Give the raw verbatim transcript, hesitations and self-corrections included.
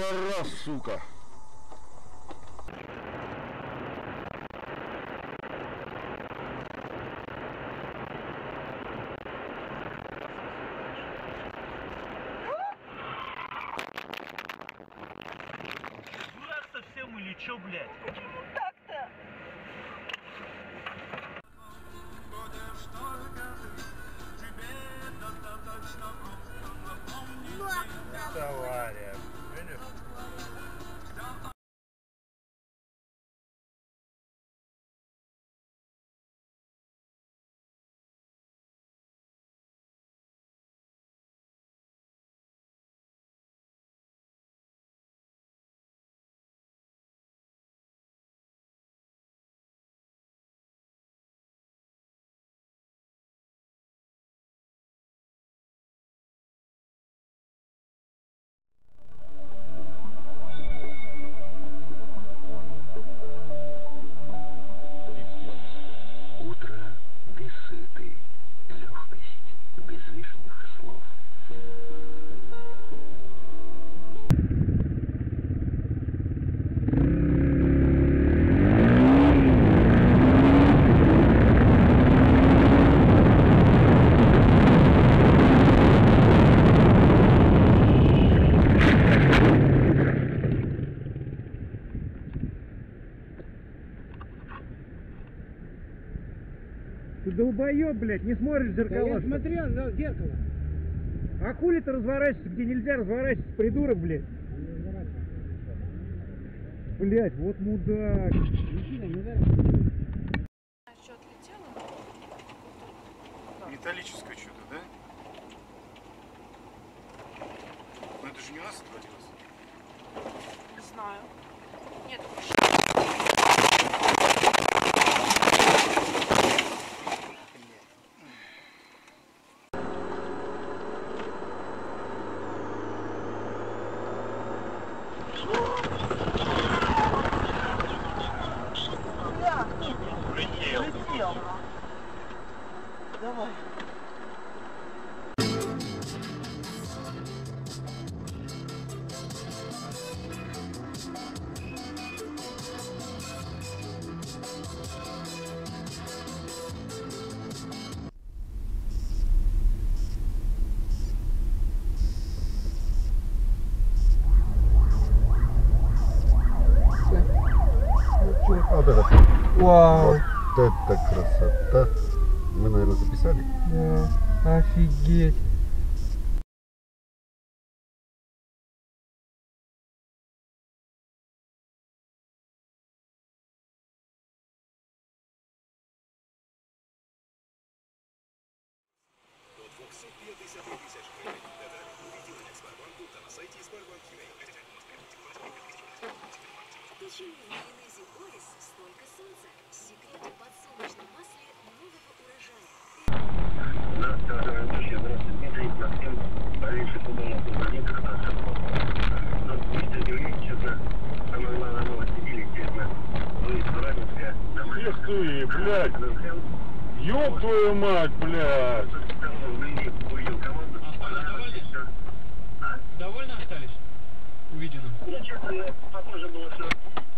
пидорас, сука. Дурак совсем или чё, блядь? Почему так-то? Товарищ, видишь? Ты долбоёб, блядь, не смотришь в зеркало. Да я смотрел в зеркало. А хули ты разворачиваешься, где нельзя разворачиваться, придурок, блядь? Блядь, вот мудак. Что отлетело? Металлическое что-то, да? Ну это же не у нас отвалилось. Не знаю. Нет, давай. Вот это. Вау. Вот это красота. Мы, наверное, записали? Да, офигеть! Ты, блядь, ёб твою мать, блядь. Довольно остались? Увидено. Ну, честно, похоже было все.